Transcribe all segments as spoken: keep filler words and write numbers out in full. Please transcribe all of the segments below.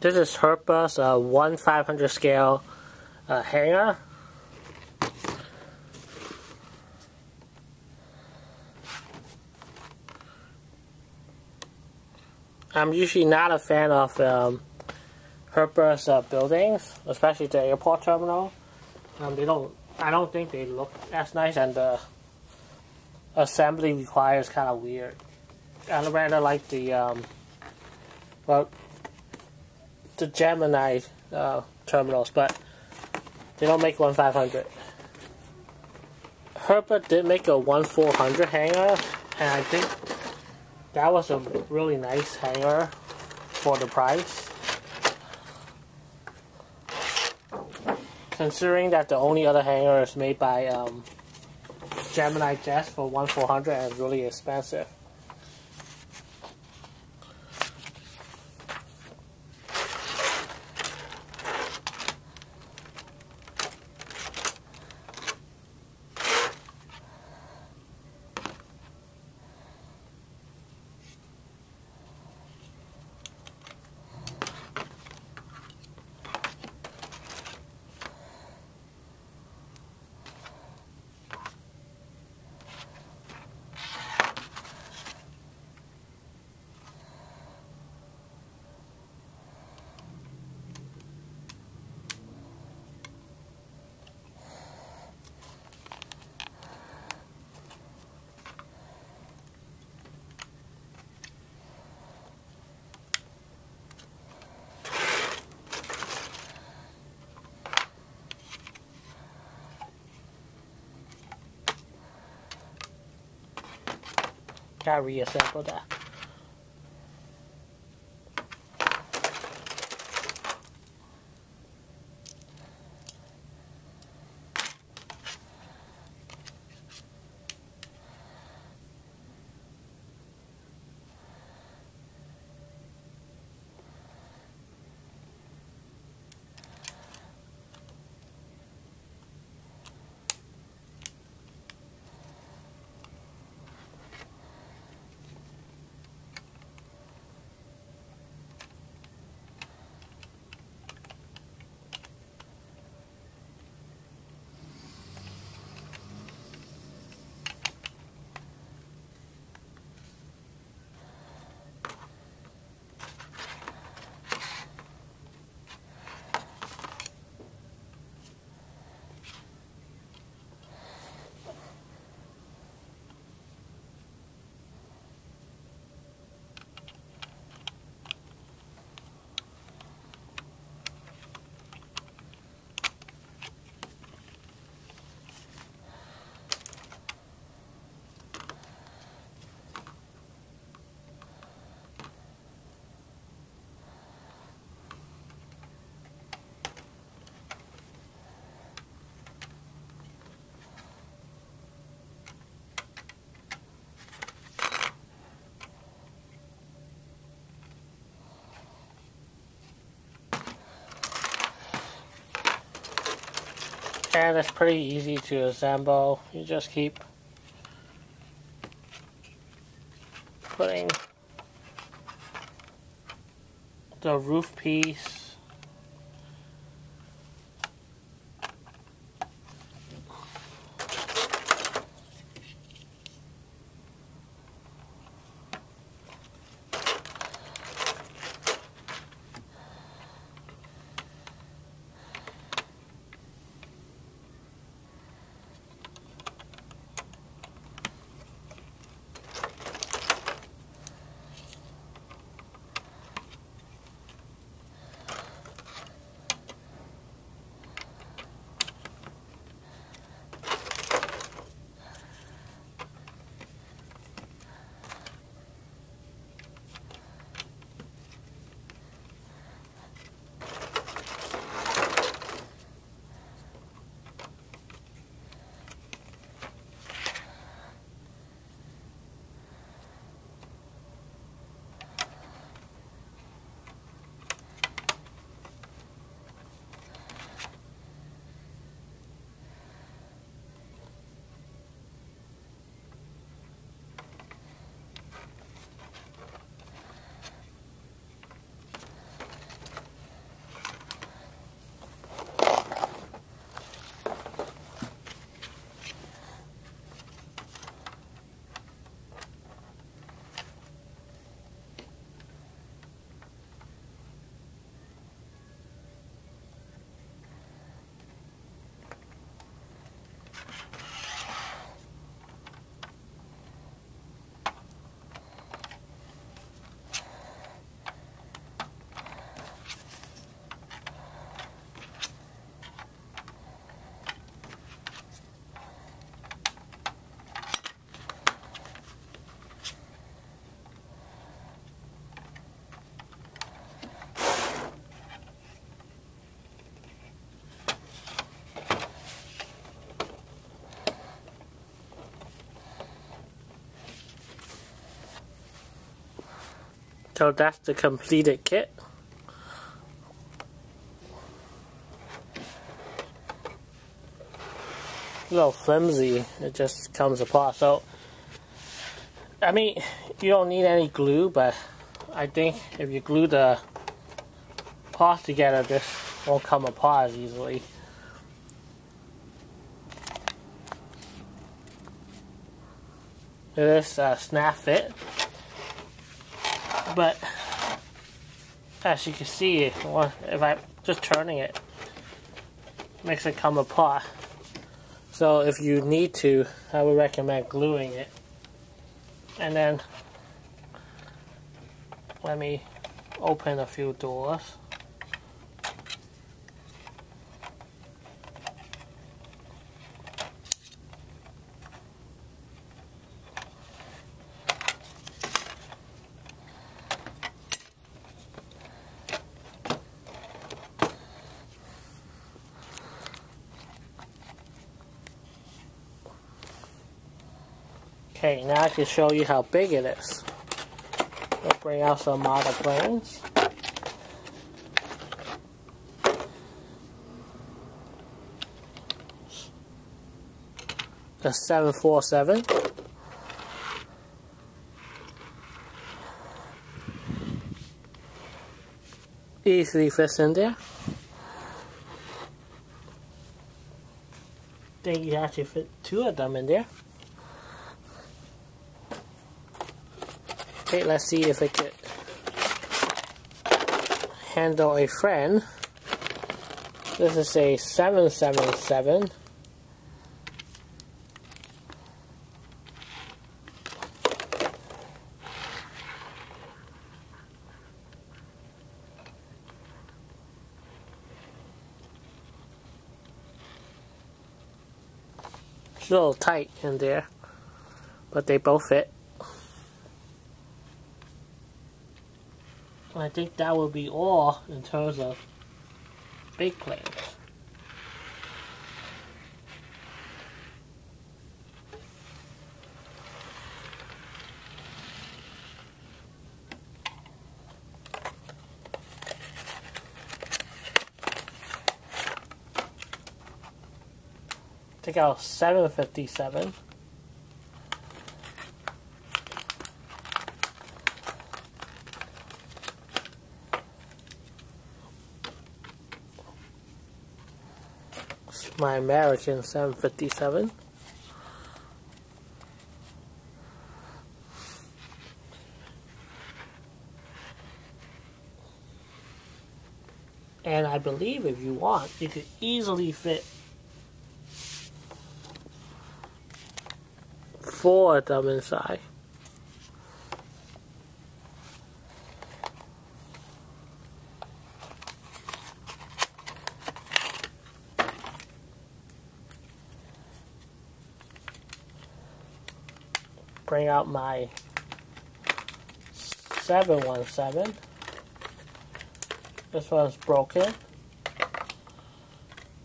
This is Herpa's uh, one five hundred scale uh, hanger. I'm usually not a fan of um, Herpa's uh, buildings, especially the airport terminal. Um, they don't. I don't think they look as nice, and the assembly requires kind of weird. I rather like the um, well, the Gemini uh, terminals, but they don't make one five hundred. Herpa did make a one four hundred hanger, and I think that was a really nice hanger for the price, considering that the only other hanger is made by um, Gemini Jets for one four hundred and really expensive. I reassemble that. And it's pretty easy to assemble. You just keep putting the roof piece So that's the completed kit. A little flimsy, it just comes apart. So, I mean, you don't need any glue, but I think if you glue the parts together, this won't come apart as easily. It is a snap fit. But as you can see, if I'm just turning it, it makes it come apart. So if you need to, I would recommend gluing it. And then let me open a few doors. Okay, now I can show you how big it is. We'll bring out some model planes. The seven forty-seven. Easily fits in there. I think you actually fit two of them in there. Okay, let's see if it could handle a friend. This is a seven seventy-seven. It's a little tight in there, but they both fit. I think that will be all in terms of big planes. Take out seven fifty-seven. My American seven fifty-seven. And I believe if you want, you could easily fit four of them inside. Bring out my seven one seven. This one's broken.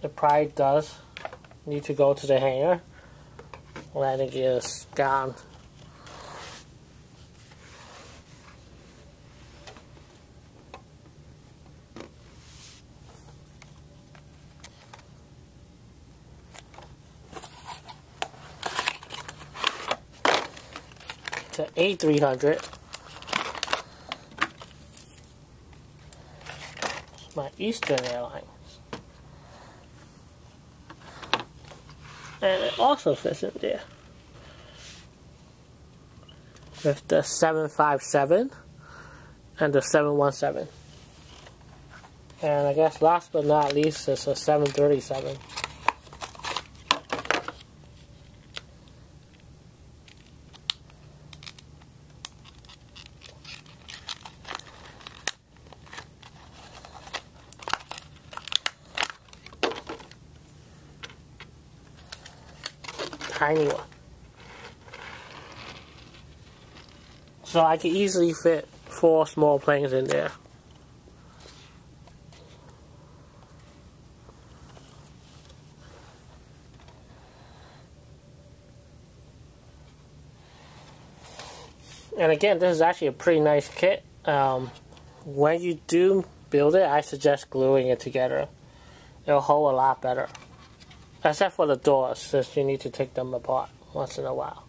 The pride does need to go to the hanger. Landing gear is gone. A three hundred. My Eastern Airlines. And it also fits in there. With the seven fifty-seven and the seven seventeen. And I guess last but not least is a seven thirty-seven. tiny one. So I could easily fit four small planes in there. And again, this is actually a pretty nice kit. Um, when you do build it, I suggest gluing it together. It'll hold a lot better. Except for the doors, since you need to take them apart once in a while.